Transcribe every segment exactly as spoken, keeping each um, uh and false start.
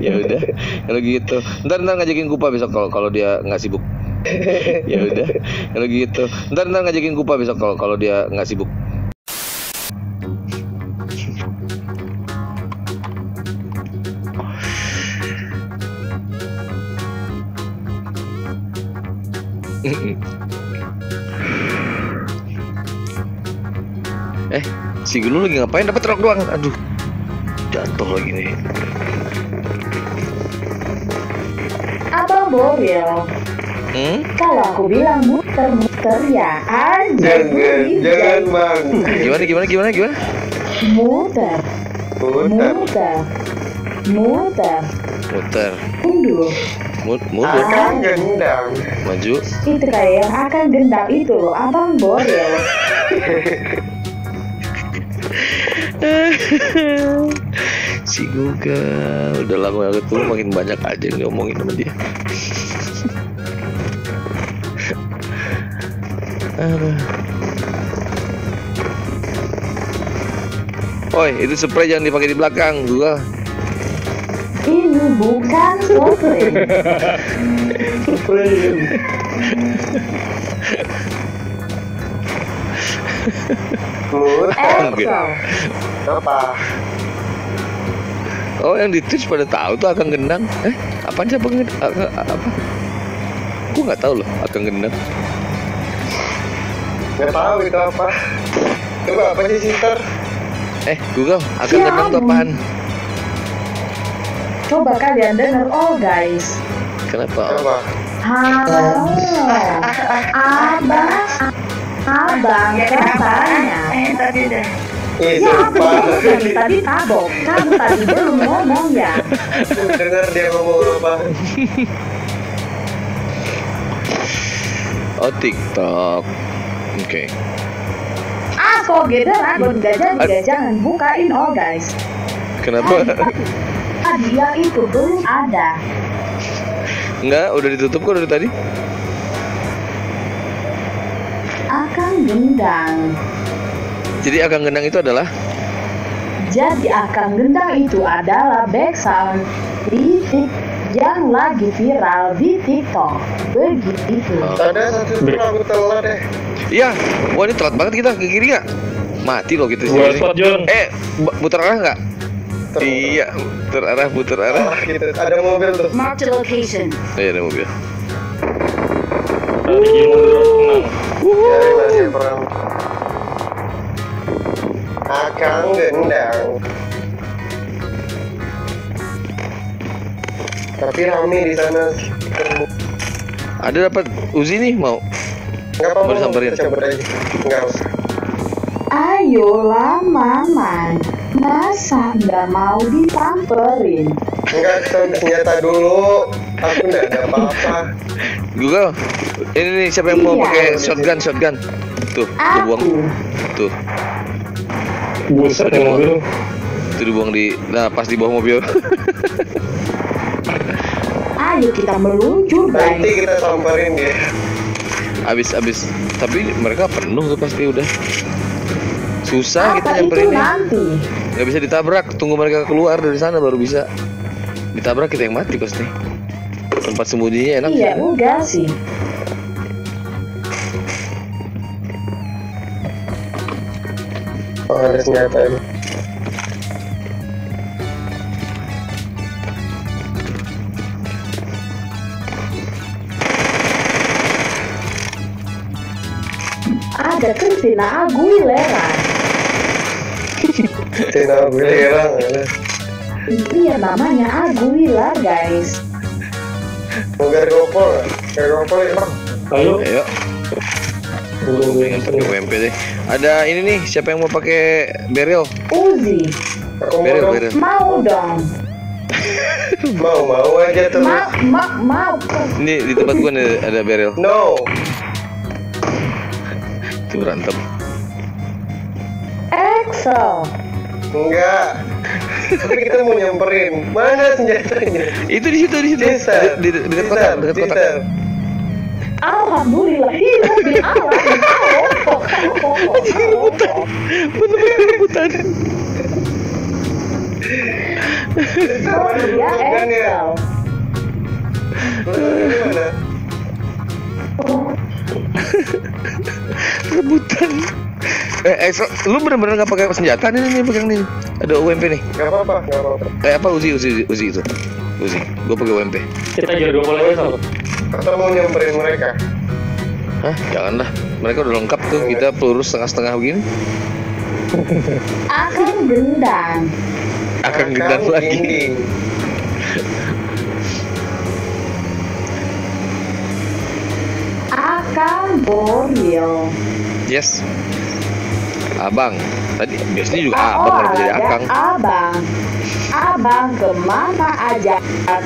Ya udah kalau gitu, ntar ntar ngajakin Quppa besok kalau kalau dia nggak sibuk. Ya udah kalau gitu, ntar ntar ngajakin Quppa besok kalau kalau dia nggak sibuk. Eh, si Gunu lagi ngapain? Dapat rok doang. Aduh, jatuh lagi nih. Apa mobil? Hmm? Kalau aku bilang muter-muter ya aja. Jangan, jangan bang. Gimana, gimana, gimana, gimana? Muter, muter, muter, muter, muter. Mundur. Mut, mundur. Akan gendam. Maju. Itu kayak yang akan gendam itu loh, abang Borel. Si Google udah lama banget tuh, makin banyak aja yang ngomongin sama dia. Oi, itu spray jangan dipakai di belakang juga. Ini bukan spray. Spray. Apa? Oh, yang di Twitch pada tahu tuh akan gendang. Eh, apaan sih pengen apa? Gue nggak tahu loh akan gendang. Nggak tahu itu apa. Coba apa sih Sinter? Eh, Google akan ya, gendang tuh apaan? Coba kalian dengar, oh guys. Kenapa? Kenapa? Halo, abang, abang katanya. Eh, tadi deh. Ya, aku dengar tadi tabok. Kamu tadi belum ngomong ya? Aku dengar dia ngomong apa. Oh, TikTok. Oke. Ah, kok gedean buat jajan-jajanan bukain oh guys. Kenapa? Dia itu belum ada. Enggak, udah ditutup kok dari tadi. Akang gendang. Jadi akang gendang itu adalah? Jadi akang gendang itu adalah background kritik yang lagi viral di TikTok. Begitu. Ada satu orang aku telat deh. Iya, wah ini telat banget kita ke kiri nggak? Mati loh gitu sih. Eh, putar arah nggak? Iya, putar arah, putar arah. Oh, gitu. Ada mobil tuh. Mark the location. Iya, ada mobil. Akang gendang. Tapi rame di sana. Ada dapat Uzi nih mau? Enggak apa-apa. Baru samperin. Enggak usah. Ayolah Maman, masa nggak mau disamperin? Enggak, ternyata dulu aku nggak ada apa-apa. Google, ini nih siapa yang iya. mau pakai shotgun shotgun? Tuh, aku buang. Tuh. Buset yang mobil. Tuh dibuang di, nah pas di bawah mobil. Ayo kita meluncur. Nanti guys, kita samperin deh. Abis abis, tapi mereka penuh tuh pasti udah. Susah kita nyamperin nanti. Gak bisa ditabrak, tunggu mereka keluar dari sana baru bisa. Ditabrak kita yang mati pasti. Tempat sembunyinya enak. Iya, enggak sih. Oh, ada senjata ini. Ada Christina Aguilera. Christina Aguilera, iya namanya Aguilera guys. Mau gari gopol, gari gopol ya bang. Ayo, ayo. Belum pengen pakai U M P deh. Ada ini nih, siapa yang mau pakai barrel? Uzi. Barrel, barrel. Mau dong. Mau mau aja tuh. Mau mau mau. Ini di tempat gua ada, ada barrel. No. Itu berantem. Excel. Enggak. Tapi kita mau nyamperin. Mana senjatanya? Itu di situ, di situ. Di dekat kotak, dekat kotak. Alhamdulillah. Rebutan. Bener-bener rebutan. Dia Excel. Rebutan. Eh, Excel, lu bener-bener nggak pakai senjata nih, nih pegang nih. Ada U M P nih. Nggak apa-apa, nggak apa-apa. Eh apa Uzi, Uzi, Uzi itu. Uzi, gua pakai U M P. Kita jodoh boleh sama. Kita mau nyamperin mereka. Hah, janganlah. Mereka udah lengkap tuh, kita peluru setengah-setengah begini. Akan gendang. Akan gendang lagi. Akan boril. Yes. Abang. Tadi biasanya juga ah, abang kalau jadi akang. Abang. Abang kemana aja?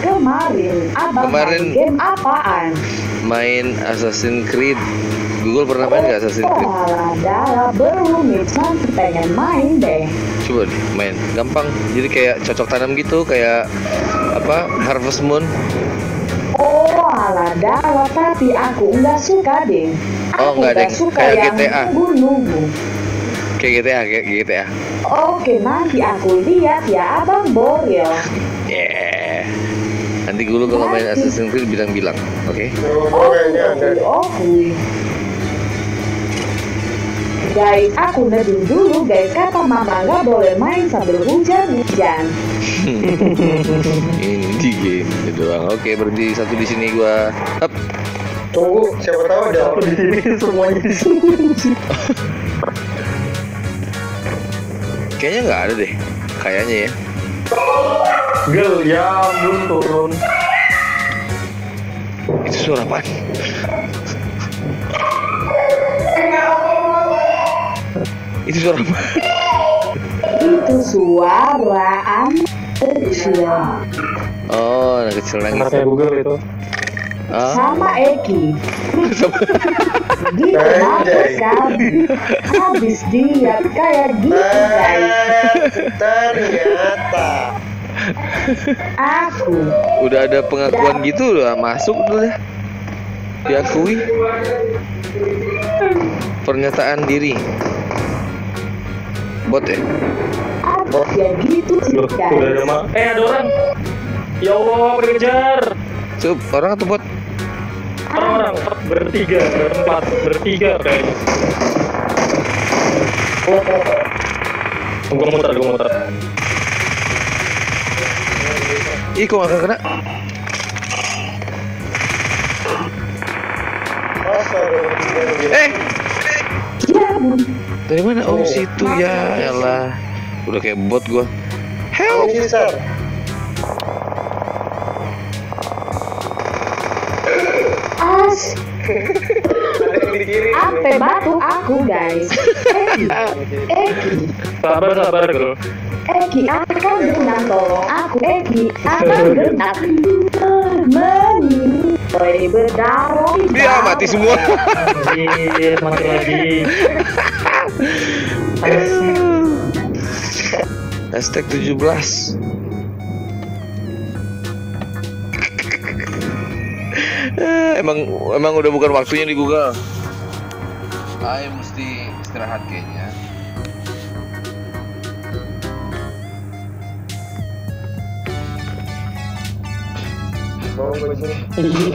Kemarin. Abang kemarin main game apaan? Main Assassin's Creed. Google pernah main nggak Assassin's Creed? Walah, belum misalnya pengen main deh. Coba deh, main. Gampang. Jadi kayak cocok tanam gitu, kayak apa? Harvest Moon. Oh, ala dalah, tapi aku nggak suka deh. Aku oh, nggak suka kayak yang G T A. Nunggu-nunggu. Kayak G T A, kayak G T A. Oke, nanti aku lihat ya, Abang Boril. Yeah. Nanti dulu kalau main Assassin's Creed bilang-bilang, oke? Okay? Oh, oh, oh. Guys, aku ngedul dulu guys, kata mama gak boleh main sambil hujan-hujan. Ini game gitu doang. Oke, berhenti satu di sini gua. Up. Tunggu, siapa tahu ada apa di sini, semuanya di sini. Kayaknya nggak ada deh, kayaknya ya. Gel, ya belum turun. Itu suara apaan? Itu suara apa? Itu suara anak kecil. Oh, anak kecil nangis. Kayak Google itu. Ah. Sama Eki. Dia nangis sekali. Habis dia kayak gitu guys. Ternyata. Aku. Udah ada pengakuan Dan... gitu lah, masuk dulu ya. Diakui. Pernyataan diri. Bot ya? Bot ya gitu sih guys. Eh ada orang. Ya Allah, kejar. Sup, orang atau bot? Orang, bertiga, berempat, bertiga kayaknya. Oh, gua muter, gua muter. Ih, kok gak kena? Eh! Dari mana? Oh, situ ya, elah. Udah kayak bot gua. Help! As. Ape batu aku, guys. Eki. Eki. Sabar, sabar, bro. Eki akan berenang, tolong aku. Eki akan berenang. Meni. Oi, berdarah. Dia mati semua. Anjir, mati lagi. Hashtag tujuh belas. Emang emang udah bukan waktunya di Google. Saya mesti istirahat kayaknya.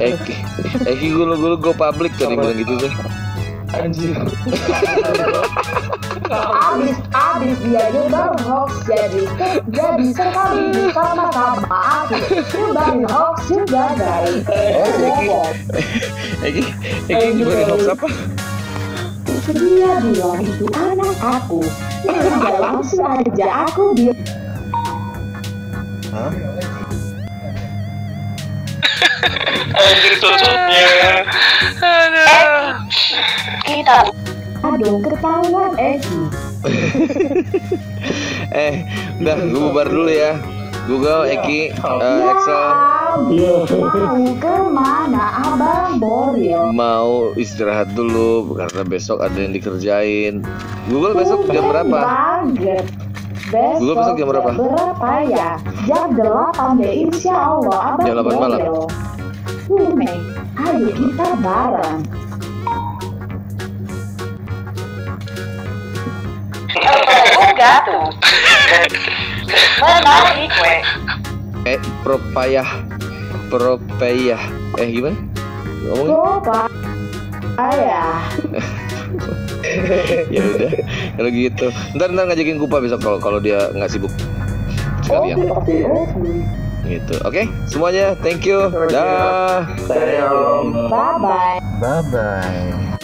Eki, Eki gulu-gulu go public tadi bilang gitu tuh. Anjir. Abis abis dia nyebar hoax jadi jadi sekali sama sama aku nyebar hoax juga guys. Oh Eki, Eki, Eki nyebar hoax apa? Dia bilang itu anak aku. Dia langsung aja aku bilang. Hah? Anjir susutnya. Aduh. Kita aduh ketahuan Eki. Eh udah gue bubar dulu ya. Google, Eki, uh, Excel mau kemana Abang Boril? Mau istirahat dulu karena besok ada yang dikerjain. Google besok jam berapa? Besok Google besok jam berapa? Berapa ya? Jam delapan deh insya Allah Abang Boril. Jam delapan malam. Ume, ayo kita bareng. Enggak tuh. Eh, propayah, propayah. Eh gimana? Ngomongin? Propayah. Ya udah, kalau gitu. Ntar ntar ngajakin Quppa besok kalau kalau dia nggak sibuk. Sekalian. Gitu. Oke, okay? Semuanya, thank you. Dah. Bye bye. Bye bye.